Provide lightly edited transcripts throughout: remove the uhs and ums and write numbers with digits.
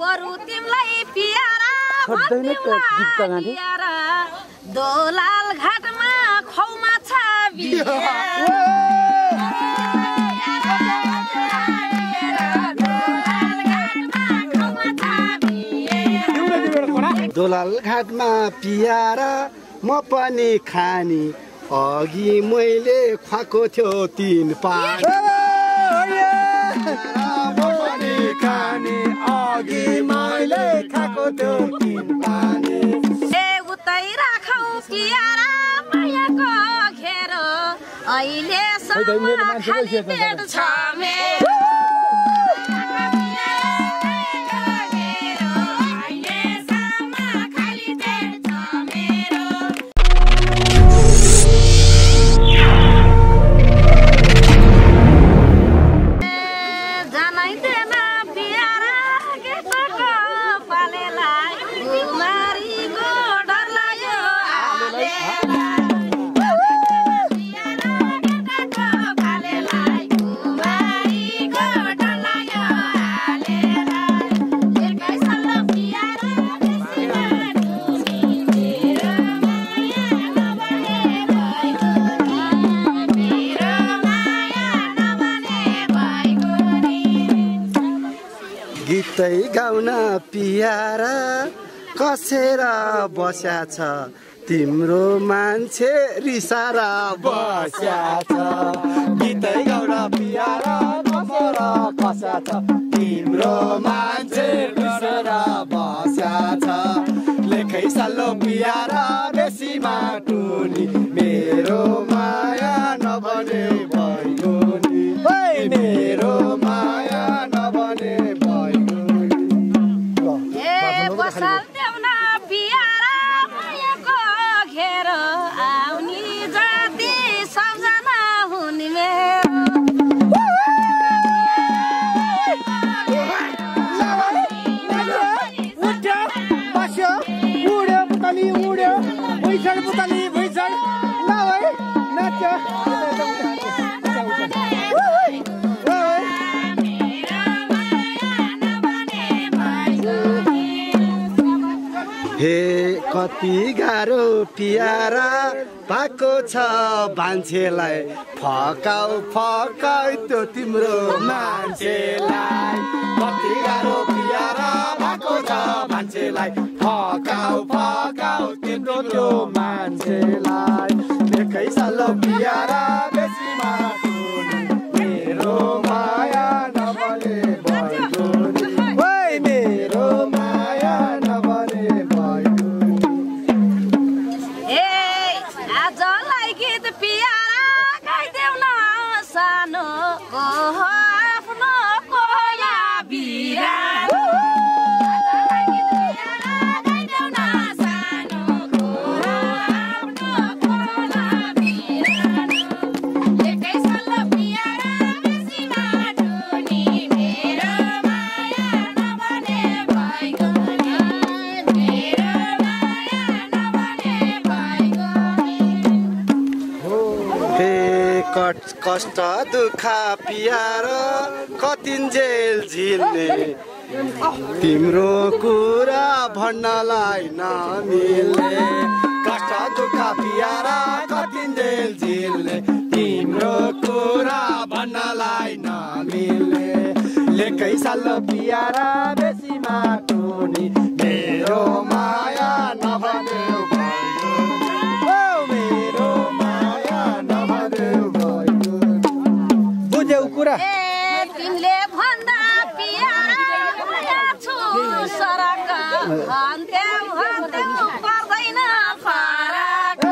दोलाल घाटमा पियारा म पनि खानी अघि मैले खाएको थियो तीन पात म पनि खानी अघि मैले खाएको थियो तीन पात ए उतै राखौ पियारा मायाको घेर अहिले सम्म खाली पेट छ मेरो गाउना पियारा कसेर बस्या छ तिम्रो मान्छे रिसारा बस्या छ गीतै गाउना पियारा कसेर बस्या छ तिम्रो मान्छे रिसारा बस्या छ लेखै सालो पियारा बेसी माटुनी मेरो माया नभने भैगुनी मेरो माया नभने हे कति गाह्रो पियारा पाको छ मान्छेलाई फकाउ फकाउ त्यो तिम्रो मान्छेलाई कति गाह्रो पियारा पाको छ मान्छेलाई फकाउ फकाउ तिम्रो त्यो मान्छेलाई एकै सालो पियारा बेसी माटुनी मेरो माया नभने भैगुनी ओइ मेरो माया नभने कष्ट दुःख पियारा कतिन जेल झिल्ने तिम्रो कुरा भन्नलाई नमिल्ने कष्ट दुःख पियारा कतिन जेल झिल्ने तिम्रो कुरा भन्नलाई नमिल्ने लेखै सालो पियारा बेसी माटुनी मेरो माया नभने तिमीले भन्दा पियारा माया छु सरक भन्देउ भन्देउ पर्दैन फरक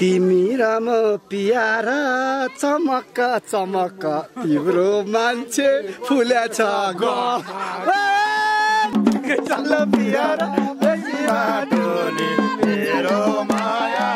तिमी र म पियारा चमक चमक तिम्रो मान्छे फुल्या छ गलो पियारा मेरो माया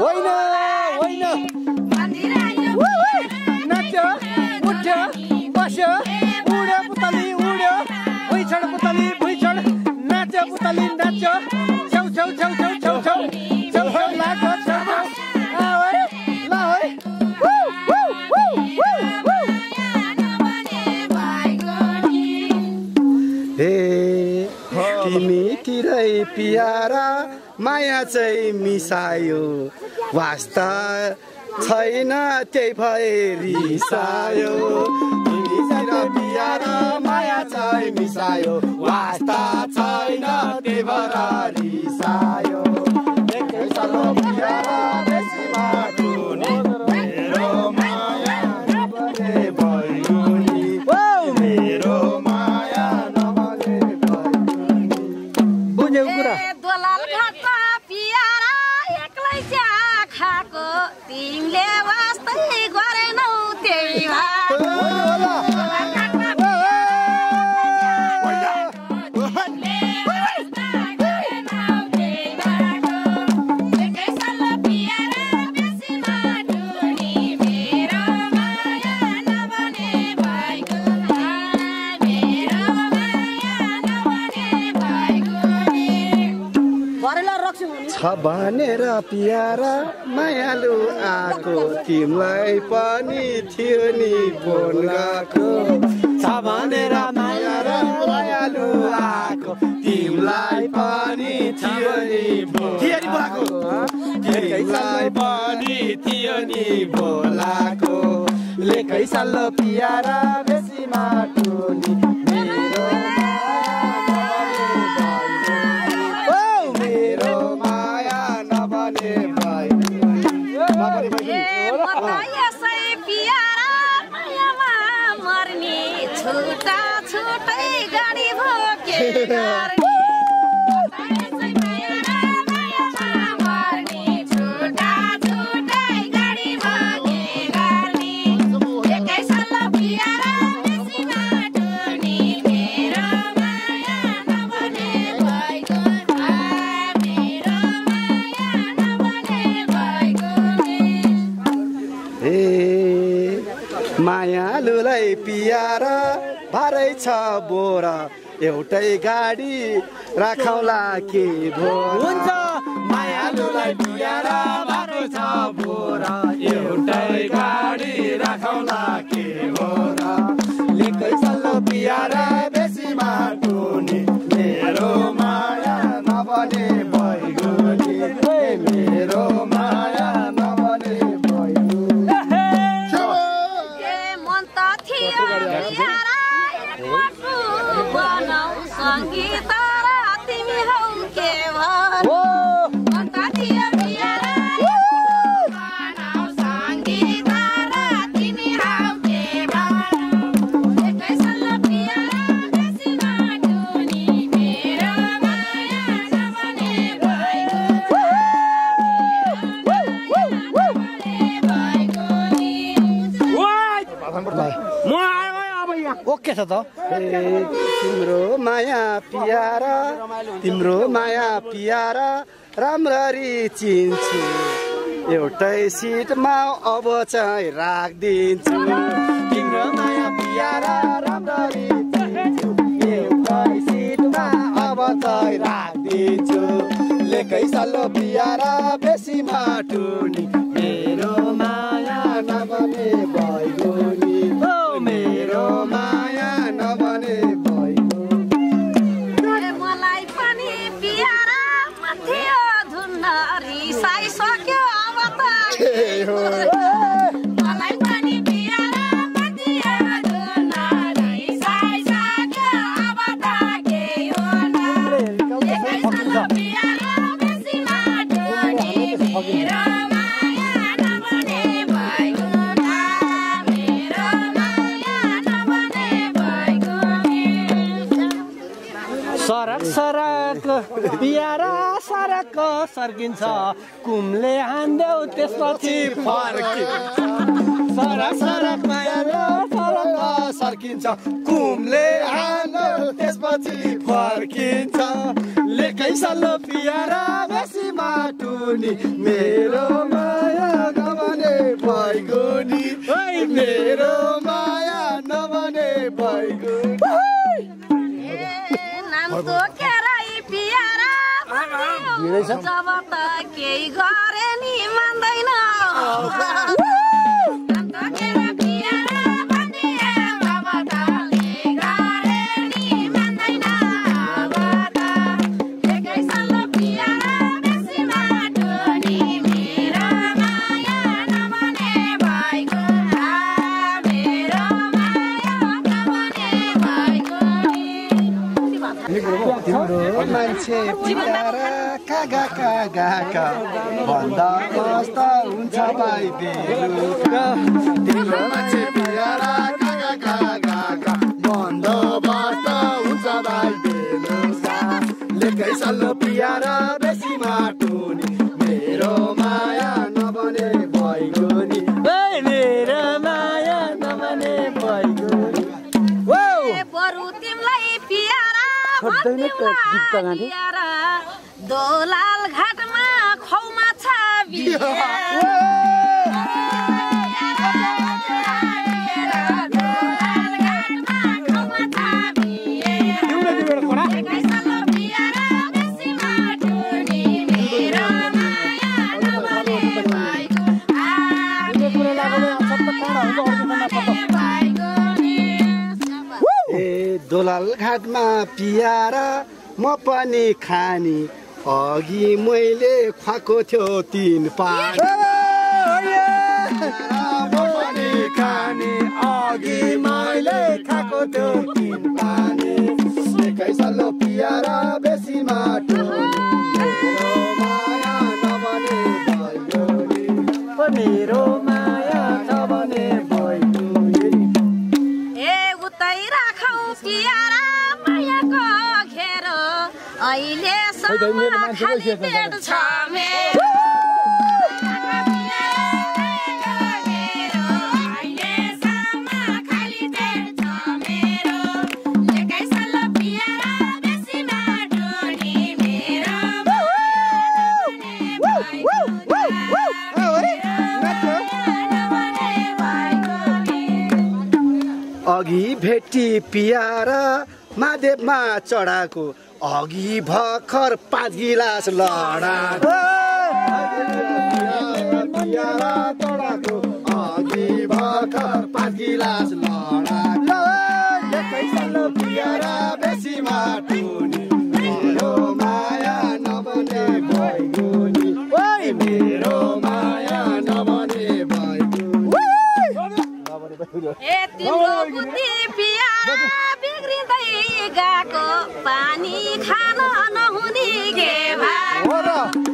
Winner, winner. Nacha, Mucha, Basha, Uda, Putali, Puchar, Nacha, Putali, Nacha, Chow, Lagos, Woo, Hey, Timi, Tirai, Piara. माया चाहिँ मिसायो वास्ता छैन त्यही फेरि सायो तिमीसँग प्यारा माया चाहिँ मिसायो वास्ता छैन त्यही फेरि सायो एकैसँग प्यारा बेसी माटुने मेरो माया नबने भयो नि मेरो माया नबने भयो नि बुझ्यौ कुरा भनेरा प्यारा मायालु आको तिमलाई पनि थियो नि बोलाको भनेरा मायालु आको तिमलाई पनि थियो नि बोलाको तिमलाई पनि थियो नि बोलाको लेखै साल प्यारा बेसी माटुनी मायालुलाई प्यारा भारै छ बोरा एउटै गाडी राखौला के भो हुन्छ मायालुलाई प्यारा भारै छ बोरा एउटै गाडी राखौला के भो लेकै सल्लो प्यारा बेसी माटुनी मेरो माया नबने भयो नि मेरो माया तिम्रो माया प्यारा राम्ररी चिन्छु एउटै सिटमा अब चाहिँ राख्दिन्छु तिम्रो माया प्यारा राम्ररी चिन्छु एउटै सिटमा अब चाहिँ राख्दिन्छु लेकै सल्लो प्यारा बेसी माटुनी मेरो माया नबने भयो नि मेरो माया नबने प्यारा सरक सर्किन्छ कुमले हान्देउ त्यसपछि फर्किन्छ सरक मायालु सरक सर्किन्छ कुमले हान्देउ त्यसपछि फर्किन्छ लेकै सल्लो प्यारा बेसी माटुनी मेरो Banda costa un chabai biluga, tiro mache piara gaga gaga gaga. Banda costa un chabai biluga, lekai salo piara besi matuni. Mero maya na bane boyguni, hey mero maya na bane boyguni. Wow. Borutim lai piara, borutim lai piara, dolal ghat ma. Yeah. Yeah. Dolal ghat ma piara ma pani khani. Agi mile khako theo tin pan. Oh yeah. Mopani kani. Agi mile khako theo tin pan. Lekai salo piara besi matu. Mero maya nabane boyuri. Mero maya nabane boyuri. Hey utai rakhau piara maya ko khero. Aile. I don't know how to do it. Agi bheti piara madhe ma chadako. Agi bhakar 5 gilas lada. Piara todako. Agi bhakar 5 gilas lada. Lekai salo piara besi matuni. Mero maya nabane boyguni. Mero maya nabane boyguni. Timro buti piara. Pani khana na huni ke bhai.